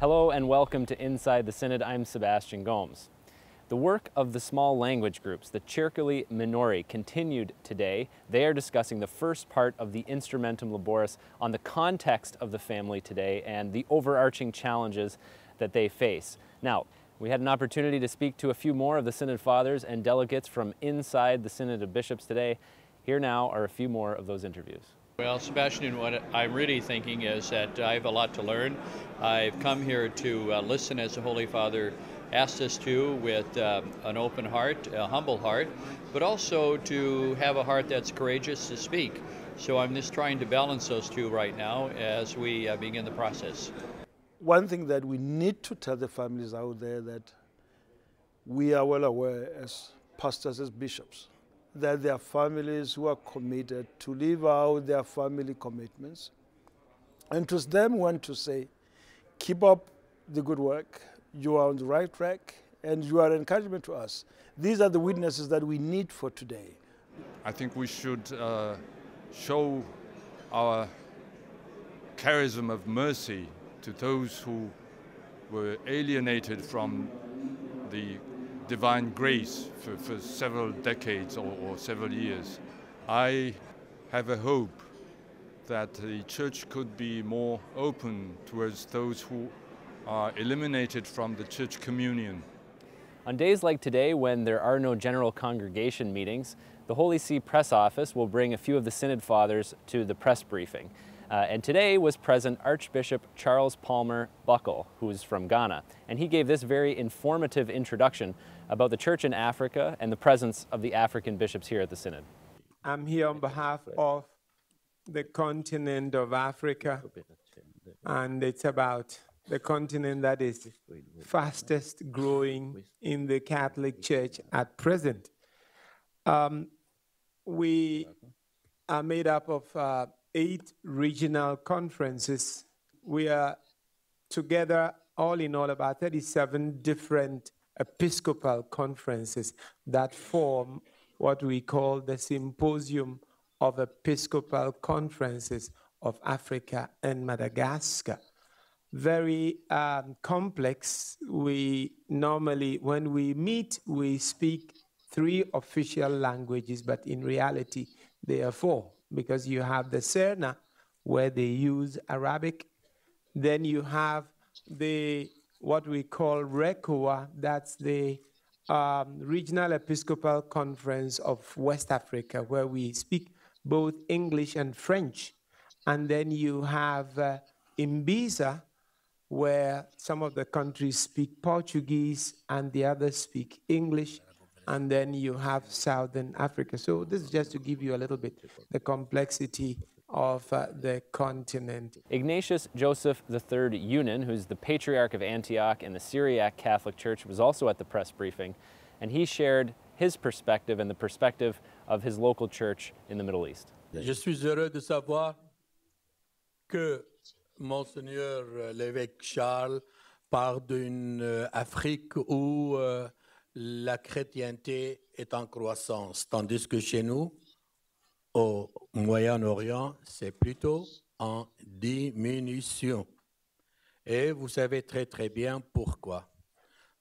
Hello and welcome to Inside the Synod. I'm Sebastian Gomes. The work of the small language groups, the Circuli Minori, continued today. They are discussing the first part of the Instrumentum Laboris on the context of the family today and the overarching challenges that they face. Now, we had an opportunity to speak to a few more of the Synod Fathers and delegates from inside the Synod of Bishops today. Here now are a few more of those interviews. Well, Sebastian, what I'm really thinking is that I have a lot to learn. I've come here to listen as the Holy Father asked us to, with an open heart, a humble heart, but also to have a heart that's courageous to speak. So I'm just trying to balance those two right now as we begin the process. One thing that we need to tell the families out there that we are well aware as pastors, as bishops, that there are families who are committed to live out their family commitments. And to them we want to say, keep up the good work, you are on the right track, and you are an encouragement to us. These are the witnesses that we need for today. I think we should show our charism of mercy to those who were alienated from the divine grace for several decades or several years. I have a hope that the Church could be more open towards those who are eliminated from the Church communion. On days like today, when there are no general congregation meetings, the Holy See Press Office will bring a few of the Synod Fathers to the press briefing. And today was present Archbishop Charles Palmer-Buckle, who's from Ghana, and he gave this very informative introduction about the Church in Africa and the presence of the African bishops here at the Synod. I'm here on behalf of the continent of Africa, and it's about the continent that is fastest growing in the Catholic Church at present. We are made up of 8 regional conferences. We are together, all in all, about 37 different Episcopal conferences that form what we call the Symposium of Episcopal Conferences of Africa and Madagascar. Very complex. We normally, when we meet, we speak 3 official languages, but in reality, there are 4. Because you have the Serna, where they use Arabic. Then you have the, what we call RECOA, that's the Regional Episcopal Conference of West Africa, where we speak both English and French. And then you have Imbisa, where some of the countries speak Portuguese and the others speak English. And then you have Southern Africa. So this is just to give you a little bit the complexity of the continent. Ignatius Joseph III Younan, who's the Patriarch of Antioch and the Syriac Catholic Church, was also at the press briefing, and he shared his perspective and the perspective of his local church in the Middle East. Je suis heureux de savoir que Monseigneur l'évêque Charles part d'une Afrique où la chrétienté est en croissance, tandis que chez nous, au Moyen-Orient, c'est plutôt en diminution. Et vous savez très très bien pourquoi.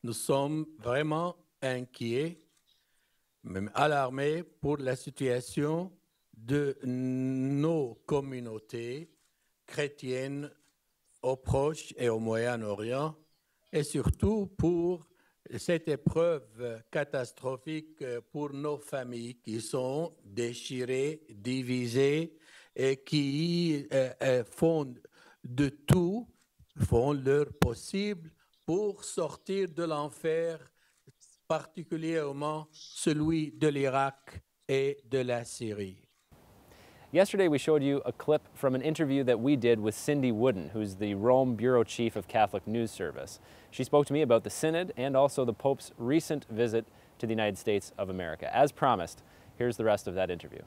Nous sommes vraiment inquiets, même alarmés pour la situation de nos communautés chrétiennes au Proche et au Moyen-Orient, et surtout pour cette épreuve catastrophique pour nos familles qui sont déchirées, divisées et qui font de tout, font leur possible pour sortir de l'enfer, particulièrement celui de l'Irak et de la Syrie. Yesterday we showed you a clip from an interview that we did with Cindy Wooden, who's the Rome Bureau Chief of Catholic News Service. She spoke to me about the Synod and also the Pope's recent visit to the United States of America. As promised, here's the rest of that interview.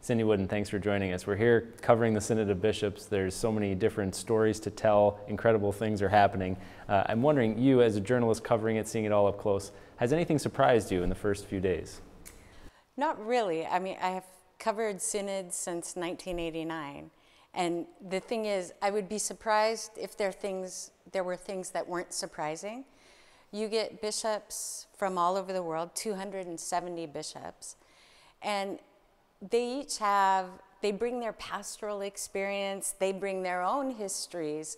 Cindy Wooden, thanks for joining us. We're here covering the Synod of Bishops. There's so many different stories to tell. Incredible things are happening. I'm wondering, you as a journalist covering it, seeing it all up close, has anything surprised you in the first few days? Not really. I mean, I have covered synods since 1989, and the thing is, I would be surprised if there are things there were things that weren't surprising. You get bishops from all over the world, 270 bishops, and they each have, they bring their pastoral experience, they bring their own histories,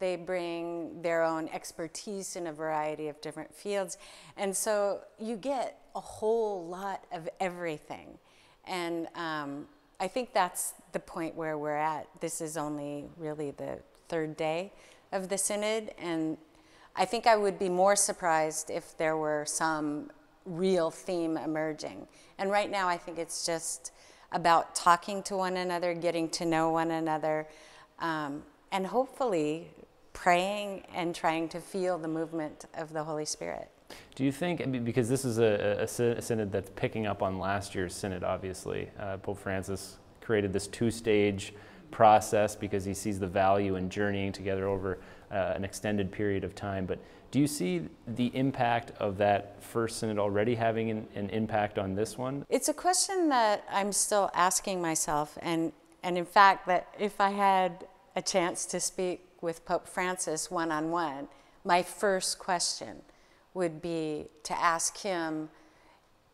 they bring their own expertise in a variety of different fields. And so you get a whole lot of everything. And I think that's the point where we're at. This is only really the third day of the synod, and I think I would be more surprised if there were some real theme emerging. And right now I think it's just about talking to one another, getting to know one another, and hopefully praying and trying to feel the movement of the Holy Spirit. Do you think, because this is a synod that's picking up on last year's synod, obviously, Pope Francis created this two-stage process because he sees the value in journeying together over an extended period of time, but do you see the impact of that first synod already having an impact on this one? It's a question that I'm still asking myself, and in fact, that if I had a chance to speak with Pope Francis one-on-one, my first question would be to ask him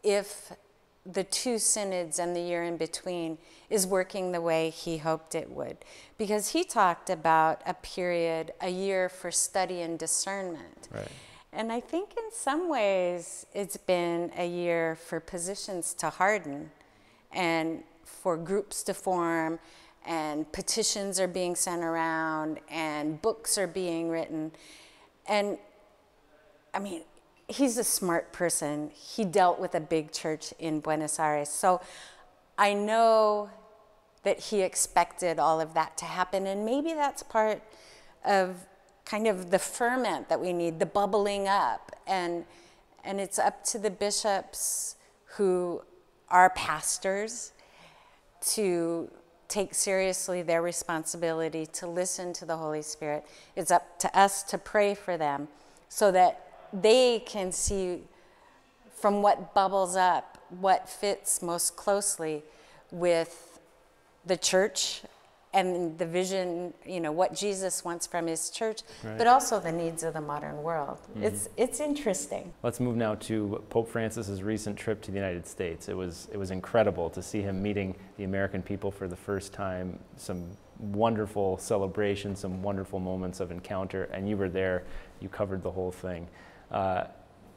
if the two synods and the year in between is working the way he hoped it would. Because he talked about a period, a year for study and discernment. Right. And I think in some ways it's been a year for positions to harden and for groups to form, and petitions are being sent around and books are being written. And I mean, he's a smart person. He dealt with a big church in Buenos Aires. So I know that he expected all of that to happen. And maybe that's part of kind of the ferment that we need, the bubbling up. And it's up to the bishops who are pastors to take seriously their responsibility to listen to the Holy Spirit. It's up to us to pray for them so that they can see from what bubbles up, what fits most closely with the church and the vision, you know, what Jesus wants from his church, right, but also the needs of the modern world. Mm-hmm. It's interesting. Let's move now to Pope Francis's recent trip to the United States. It was incredible to see him meeting the American people for the first time, some wonderful celebrations, some wonderful moments of encounter, and you were there, you covered the whole thing.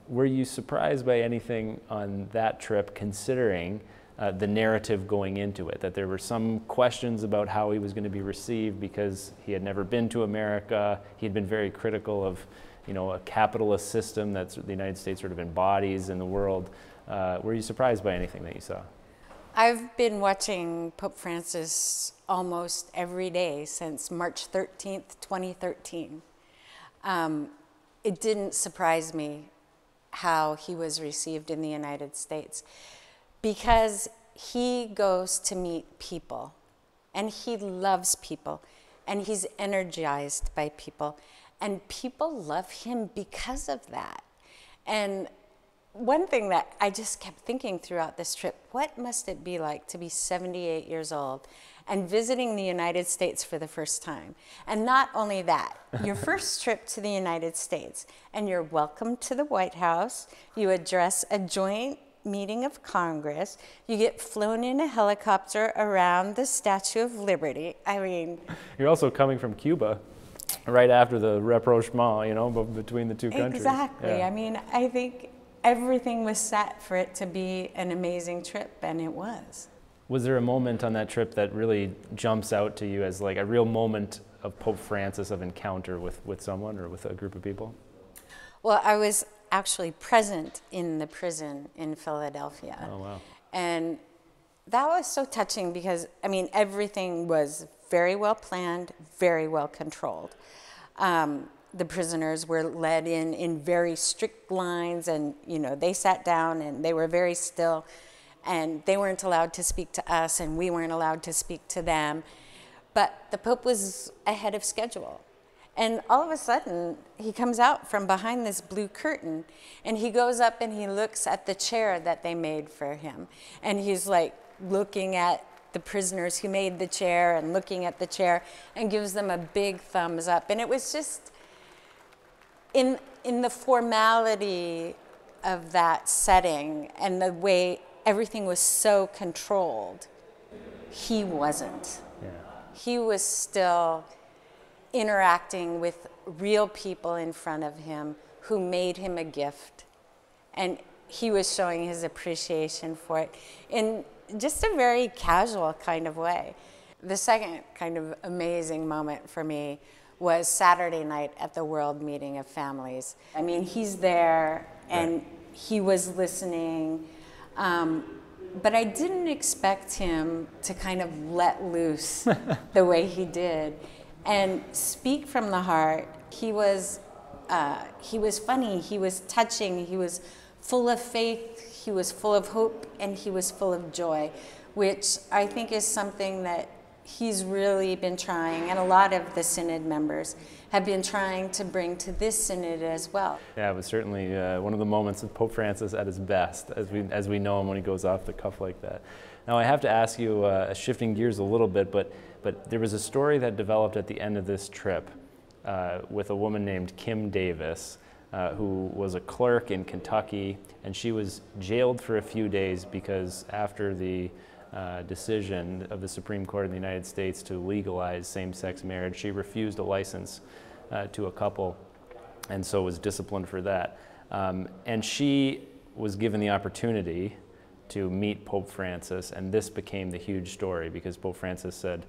Were you surprised by anything on that trip, considering the narrative going into it, that there were some questions about how he was going to be received because he had never been to America? He had been very critical of, you know, a capitalist system that the United States sort of embodies in the world. Were you surprised by anything that you saw? I've been watching Pope Francis almost every day since March 13th, 2013. It didn't surprise me how he was received in the United States, because he goes to meet people and he loves people and he's energized by people, and people love him because of that. And one thing that I just kept thinking throughout this trip, what must it be like to be 78 years old and visiting the United States for the first time? And not only that, your first trip to the United States, and you're welcome to the White House, you address a joint meeting of Congress, you get flown in a helicopter around the Statue of Liberty. I mean... You're also coming from Cuba right after the rapprochement, you know, between the two countries. Exactly. Yeah. I mean, I think everything was set for it to be an amazing trip, and it was. Was there a moment on that trip that really jumps out to you as like a real moment of Pope Francis, of encounter with someone or with a group of people? Well, I was actually present in the prison in Philadelphia. Oh, wow. And that was so touching because, I mean, everything was very well planned, very well controlled. The prisoners were led in very strict lines, and, you know, they sat down and they were very still, and they weren't allowed to speak to us and we weren't allowed to speak to them. But the Pope was ahead of schedule. And all of a sudden, he comes out from behind this blue curtain and he goes up and he looks at the chair that they made for him. And he's like looking at the prisoners who made the chair and looking at the chair and gives them a big thumbs up. And it was just, in the formality of that setting and the way everything was so controlled, he wasn't. Yeah. He was still interacting with real people in front of him who made him a gift, and he was showing his appreciation for it in just a very casual kind of way. The second kind of amazing moment for me was Saturday night at the World Meeting of Families. I mean, he's there and he was listening, but I didn't expect him to kind of let loose the way he did and speak from the heart. He was funny, he was touching, he was full of faith, he was full of hope, and he was full of joy, which I think is something that he's really been trying, and a lot of the Synod members have been trying to bring to this Synod as well. Yeah, it was certainly one of the moments of Pope Francis at his best, as we know him when he goes off the cuff like that. Now I have to ask you, shifting gears a little bit, but there was a story that developed at the end of this trip with a woman named Kim Davis, who was a clerk in Kentucky, and she was jailed for a few days because after the decision of the Supreme Court of the United States to legalize same-sex marriage, she refused a license to a couple, and so was disciplined for that. And she was given the opportunity to meet Pope Francis, and this became the huge story because Pope Francis said,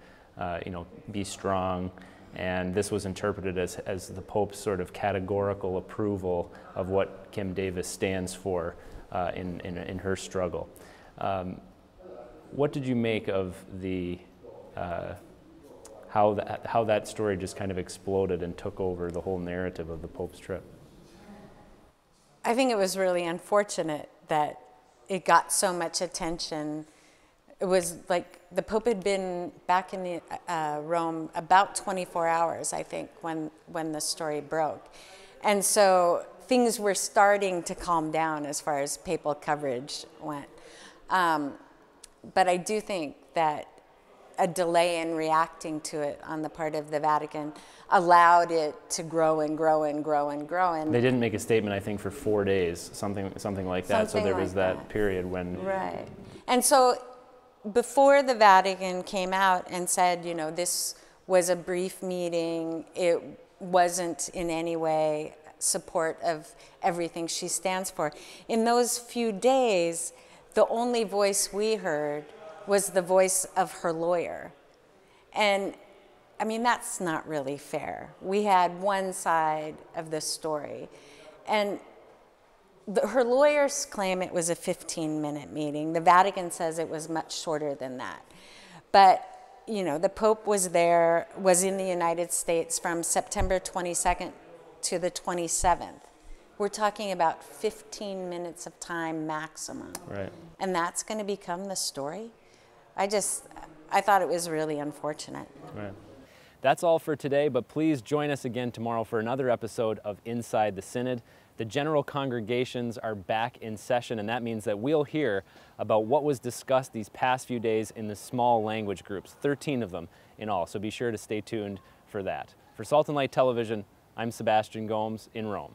you know, be strong. And this was interpreted as the Pope's sort of categorical approval of what Kim Davis stands for in her struggle. What did you make of the how that story just kind of exploded and took over the whole narrative of the Pope's trip? I think it was really unfortunate that it got so much attention. It was like the Pope had been back in the, Rome about 24 hours, I think, when the story broke. And so things were starting to calm down as far as papal coverage went. But I do think that a delay in reacting to it on the part of the Vatican allowed it to grow and grow and grow and grow. And they didn't make a statement, I think, for 4 days, something like that. So there was that period when... Right. And so before the Vatican came out and said, you know, this was a brief meeting, it wasn't in any way support of everything she stands for. In those few days, the only voice we heard was the voice of her lawyer. And I mean, that's not really fair. We had one side of the story. And her lawyers claim it was a 15-minute meeting. The Vatican says it was much shorter than that. But, you know, the Pope was there, was in the United States from September 22nd to the 27th. We're talking about 15 minutes of time maximum. Right. And that's going to become the story? I thought it was really unfortunate. Right. That's all for today, but please join us again tomorrow for another episode of Inside the Synod. The general congregations are back in session, and that means that we'll hear about what was discussed these past few days in the small language groups, 13 of them in all, so be sure to stay tuned for that. For Salt and Light Television, I'm Sebastian Gomes in Rome.